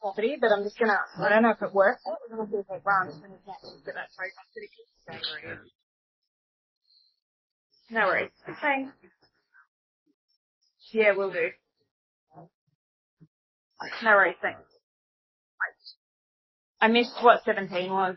Property, but I'm just gonna, I don't know if it works. I'm gonna do that run. But that's right. No worries. Okay. Yeah, we'll do. No worries, thanks. I missed what 17 was.